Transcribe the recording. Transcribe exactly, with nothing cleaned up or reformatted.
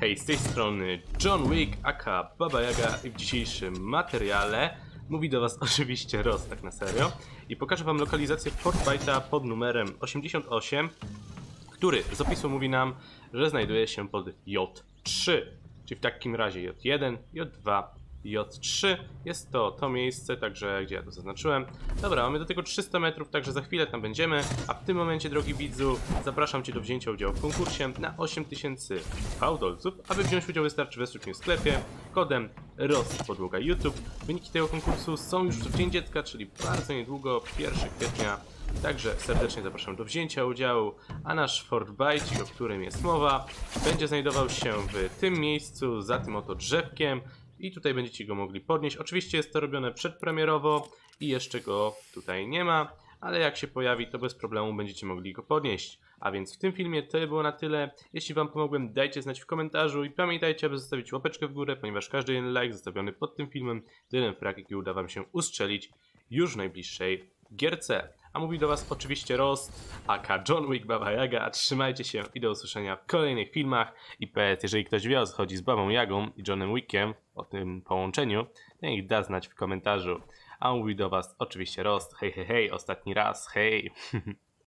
Hej, z tej strony John Wick, aka Baba Jaga i w dzisiejszym materiale mówi do was oczywiście Rost, tak na serio, i pokażę wam lokalizację Fortbajta pod numerem osiemdziesiąt osiem, który z opisu mówi nam, że znajduje się pod J trzy, czyli w takim razie J jeden, J dwa, J trzy, jest to to miejsce, także gdzie ja to zaznaczyłem. Dobra, mamy do tego trzysta metrów, także za chwilę tam będziemy, a w tym momencie, drogi widzu, zapraszam cię do wzięcia udziału w konkursie na osiem tysięcy V-Dolców. Aby wziąć udział, wystarczy wesprzeć mnie w sklepie kodem rost underscore youtube. Wyniki tego konkursu są już w Dzień Dziecka, czyli bardzo niedługo, pierwszego kwietnia, także serdecznie zapraszam do wzięcia udziału, a nasz Fortbajt, o którym jest mowa, będzie znajdował się w tym miejscu, za tym oto drzewkiem. I tutaj będziecie go mogli podnieść. Oczywiście jest to robione przedpremierowo i jeszcze go tutaj nie ma, ale jak się pojawi, to bez problemu będziecie mogli go podnieść. A więc w tym filmie to było na tyle. Jeśli wam pomogłem, dajcie znać w komentarzu i pamiętajcie, aby zostawić łapeczkę w górę, ponieważ każdy jeden like zostawiony pod tym filmem to jeden frag, jaki uda wam się ustrzelić już w najbliższej gierce. A mówi do was oczywiście Rost, aka John Wick, Baba Jaga. Trzymajcie się i do usłyszenia w kolejnych filmach. I P S, jeżeli ktoś wie, o co chodzi z Babą Jagą i Johnem Wickiem, o tym połączeniu, to niech da znać w komentarzu. A mówi do was oczywiście Rost. Hej, hej, hej, ostatni raz, hej.